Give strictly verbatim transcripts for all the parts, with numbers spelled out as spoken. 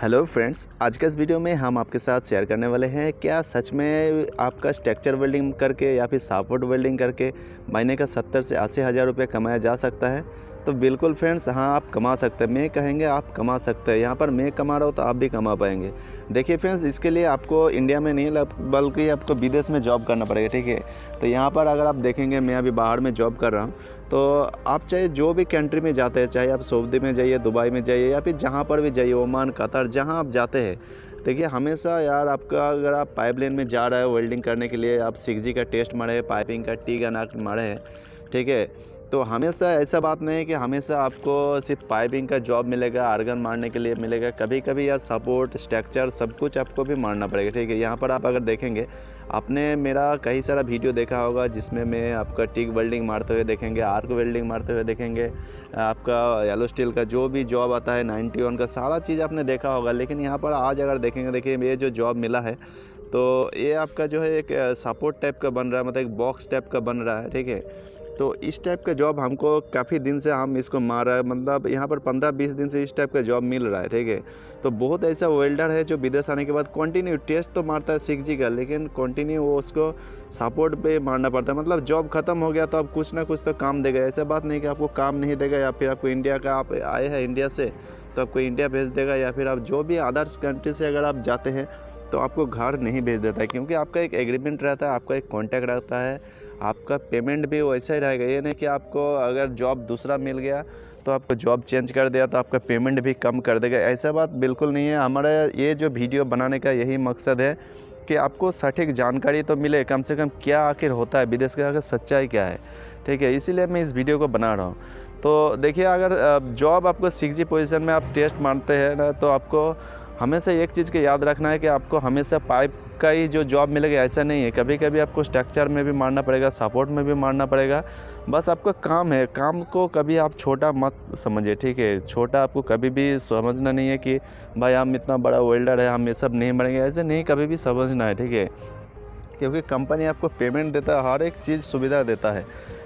Hello friends, आज के इस वीडियो में हम आपके साथ शेयर करने वाले हैं क्या सच में आपका स्ट्रक्चर वेल्डिंग करके या फिर साफवुड वेल्डिंग करके महीने का सत्तर से अस्सी हज़ार रुपये कमाया जा सकता है। तो बिल्कुल फ्रेंड्स, हाँ आप कमा सकते हैं। मैं कहेंगे आप कमा सकते हैं, यहाँ पर मैं कमा रहा हूँ तो आप भी कमा पाएंगे। देखिए फ्रेंड्स, इसके लिए आपको इंडिया में नहीं बल्कि आपको विदेश में जॉब करना पड़ेगा, ठीक है। तो यहाँ पर अगर आप देखेंगे, मैं अभी बाहर में जॉब कर रहा हूँ, तो आप चाहे जो भी कंट्री में जाते हैं, चाहे आप सऊदी में जाइए, दुबई में जाइए या फिर जहाँ पर भी जाइए, ओमान, कतर, जहाँ आप जाते हैं, देखिए हमेशा यार आपका, अगर आप पाइपलाइन में जा रहे हो वेल्डिंग करने के लिए, आप सिक्स जी का टेस्ट मारे, पाइपिंग का टी का नाक मारे, ठीक है। तो हमेशा ऐसा बात नहीं है कि हमेशा आपको सिर्फ पाइपिंग का जॉब मिलेगा, आर्गन मारने के लिए मिलेगा। कभी कभी यार सपोर्ट, स्ट्रक्चर, सब कुछ आपको भी मारना पड़ेगा, ठीक है। यहाँ पर आप अगर देखेंगे, आपने मेरा कई सारा वीडियो देखा होगा जिसमें मैं आपका टिक वेल्डिंग मारते हुए देखेंगे, आर्क वेल्डिंग मारते हुए देखेंगे, आपका येलो स्टील का जो भी जॉब आता है नाइन्टी वन का सारा चीज़ आपने देखा होगा। लेकिन यहाँ पर आज अगर देखेंगे, देखिए ये जो जॉब मिला है तो ये आपका जो है एक सपोर्ट टाइप का बन रहा है, मतलब एक बॉक्स टाइप का बन रहा है, ठीक है। तो इस टाइप का जॉब हमको काफ़ी दिन से हम इसको मार रहा है, मतलब यहाँ पर पंद्रह बीस दिन से इस टाइप का जॉब मिल रहा है, ठीक है। तो बहुत ऐसा वेल्डर है जो विदेश आने के बाद कंटिन्यू टेस्ट तो मारता है सिक्स जी का, लेकिन कंटिन्यू वो उसको सपोर्ट पे मारना पड़ता है। मतलब जॉब ख़त्म हो गया तो आप कुछ ना कुछ तो काम देगा, ऐसा बात नहीं कि आपको काम नहीं देगा, या फिर आपको इंडिया का, आप आए हैं इंडिया से तो आपको इंडिया भेज देगा, या फिर आप जो भी अदर्स कंट्री से अगर आप जाते हैं तो आपको घर नहीं भेज देता है, क्योंकि आपका एक एग्रीमेंट रहता है, आपका एक कॉन्टैक्ट रहता है, आपका पेमेंट भी वैसा ही रहेगा। ये नहीं कि आपको अगर जॉब दूसरा मिल गया तो आपको जॉब चेंज कर दिया तो आपका पेमेंट भी कम कर देगा, ऐसा बात बिल्कुल नहीं है। हमारा ये जो वीडियो बनाने का यही मकसद है कि आपको सटीक जानकारी तो मिले, कम से कम क्या आखिर होता है विदेश का, आखिर सच्चाई क्या है, ठीक है। इसीलिए मैं इस वीडियो को बना रहा हूँ। तो देखिए, अगर जॉब आपको सिक्स जी पोजिशन में आप टेस्ट मारते हैं ना, तो आपको हमेशा एक चीज़ के याद रखना है कि आपको हमेशा पाइप का ही जो जॉब मिलेगा ऐसा नहीं है। कभी कभी आपको स्ट्रक्चर में भी मारना पड़ेगा, सपोर्ट में भी मारना पड़ेगा। बस आपका काम है, काम को कभी आप छोटा मत समझिए, ठीक है। छोटा आपको कभी भी समझना नहीं है कि भाई हम इतना बड़ा वेल्डर है, हम ये सब नहीं बनेंगे, ऐसे नहीं कभी भी समझना है, ठीक है। क्योंकि कंपनी आपको पेमेंट देता है, हर एक चीज़ सुविधा देता है,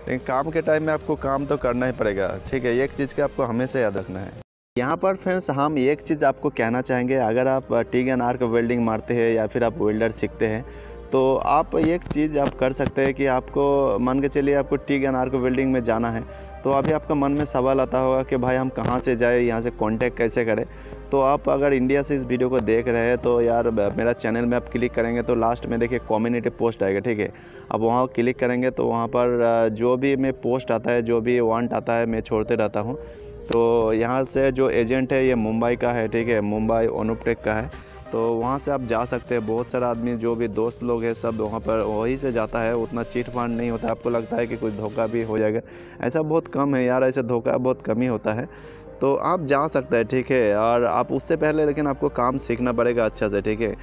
लेकिन काम के टाइम में आपको काम तो करना ही पड़ेगा, ठीक है। एक चीज़ का आपको हमेशा याद रखना है। यहाँ पर फ्रेंड्स, हम एक चीज़ आपको कहना चाहेंगे, अगर आप टिग एंड आर्क वेल्डिंग मारते हैं या फिर आप वेल्डर सीखते हैं, तो आप एक चीज़ आप कर सकते हैं कि आपको मान के चलिए आपको टिग एंड आर्क वेल्डिंग में जाना है, तो अभी आपका मन में सवाल आता होगा कि भाई हम कहाँ से जाए, यहाँ से कांटेक्ट कैसे करें। तो आप अगर इंडिया से इस वीडियो को देख रहे हैं तो यार मेरा चैनल में आप क्लिक करेंगे तो लास्ट में देखिए कम्युनिटी पोस्ट आएगा, ठीक है। अब वहाँ क्लिक करेंगे तो वहाँ पर जो भी मैं पोस्ट आता है, जो भी वांट आता है, मैं छोड़ते रहता हूँ। तो यहाँ से जो एजेंट है ये मुंबई का है, ठीक है, मुंबई ओनुपटेक का है, तो वहाँ से आप जा सकते हैं। बहुत सारा आदमी जो भी दोस्त लोग हैं सब वहाँ पर वहीं से जाता है, उतना चीट फंड नहीं होता। आपको लगता है कि कुछ धोखा भी हो जाएगा, ऐसा बहुत कम है यार, ऐसा धोखा बहुत कम ही होता है। तो आप जा सकते हैं, ठीक है। और आप उससे पहले लेकिन आपको काम सीखना पड़ेगा अच्छा से, ठीक है।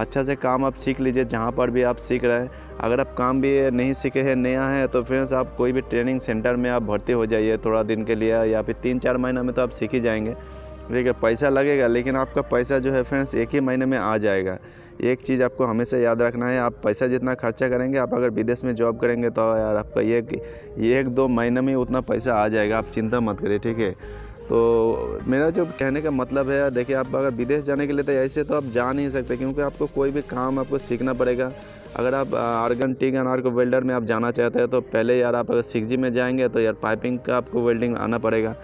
अच्छा से काम आप सीख लीजिए जहाँ पर भी आप सीख रहे हैं। अगर आप काम भी नहीं सीखे हैं, नया है, तो फ्रेंड्स आप कोई भी ट्रेनिंग सेंटर में आप भर्ती हो जाइए थोड़ा दिन के लिए, या फिर तीन चार महीना में तो आप सीख ही जाएंगे, ठीक है। पैसा लगेगा, लेकिन आपका पैसा जो है फ्रेंड्स एक ही महीने में आ जाएगा। एक चीज़ आपको हमेशा याद रखना है, आप पैसा जितना खर्चा करेंगे, आप अगर विदेश में जॉब करेंगे तो यार आपका एक, एक दो महीने में उतना पैसा आ जाएगा, आप चिंता मत करिए, ठीक है। तो मेरा जो कहने का मतलब है, देखिए आप अगर विदेश जाने के लिए तो ऐसे तो आप जा नहीं सकते, क्योंकि आपको कोई भी काम आपको सीखना पड़ेगा। अगर आप argon TIG and arc welder में आप जाना चाहते हैं तो पहले यार आप अगर सिक्स जी में जाएंगे तो यार पाइपिंग का आपको वेल्डिंग आना पड़ेगा।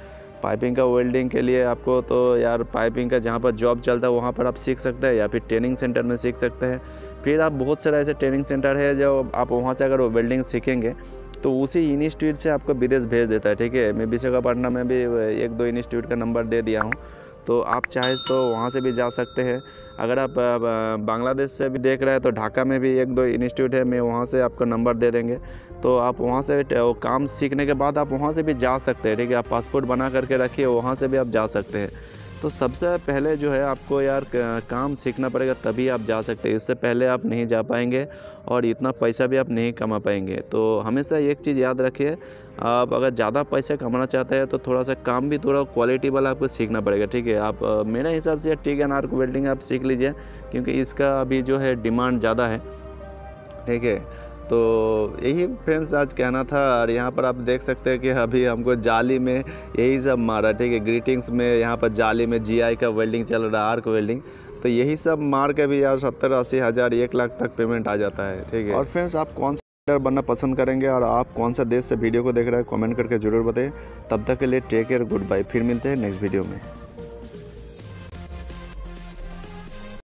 पाइपिंग का वेल्डिंग के लिए आपको तो यार पाइपिंग का जहाँ पर जॉब चलता है वहाँ पर आप सीख सकते हैं, या फिर ट्रेनिंग सेंटर में सीख सकते हैं। फिर आप बहुत सारे ऐसे ट्रेनिंग सेंटर है जो आप वहाँ से अगर वेल्डिंग सीखेंगे तो उसी इंस्टीट्यूट से आपको विदेश भेज देता है, ठीक है। मैं विशाखापट्टनम में भी एक दो इंस्टीट्यूट का नंबर दे दिया हूँ, तो आप चाहे तो वहाँ से भी जा सकते हैं। अगर आप बांग्लादेश से भी देख रहे हैं तो ढाका में भी एक दो इंस्टीट्यूट है, मैं वहाँ से आपको नंबर दे देंगे, तो आप वहाँ से काम सीखने के बाद आप वहाँ से भी जा सकते हैं, ठीक है। आप पासपोर्ट बना करके रखिए, वहाँ से भी आप जा सकते हैं। तो सबसे पहले जो है आपको यार काम सीखना पड़ेगा, तभी आप जा सकते हैं। इससे पहले आप नहीं जा पाएंगे और इतना पैसा भी आप नहीं कमा पाएंगे। तो हमेशा एक चीज़ याद रखिए, आप अगर ज़्यादा पैसा कमाना चाहते हैं तो थोड़ा सा काम भी थोड़ा क्वालिटी वाला आपको सीखना पड़ेगा, ठीक है। आप मेरे हिसाब से टिग एंड आर्क वेल्डिंग आप सीख लीजिए, क्योंकि इसका अभी जो है डिमांड ज़्यादा है, ठीक है। तो यही फ्रेंड्स आज कहना था। और यहाँ पर आप देख सकते हैं कि अभी हमको जाली में यही सब मारा, ठीक है, ग्रीटिंग्स में यहाँ पर जाली में जीआई का वेल्डिंग चल रहा है, आर्क वेल्डिंग, तो यही सब मार के भी यार सत्तर अस्सी हज़ार एक लाख तक पेमेंट आ जाता है, ठीक है। और फ्रेंड्स आप कौन सा बिल्डर बनना पसंद करेंगे और आप कौन सा देश से वीडियो को देख रहे हैं, कमेंट करके जरूर बताएं। तब तक के लिए टेक केयर, गुड बाय, फिर मिलते हैं नेक्स्ट वीडियो में।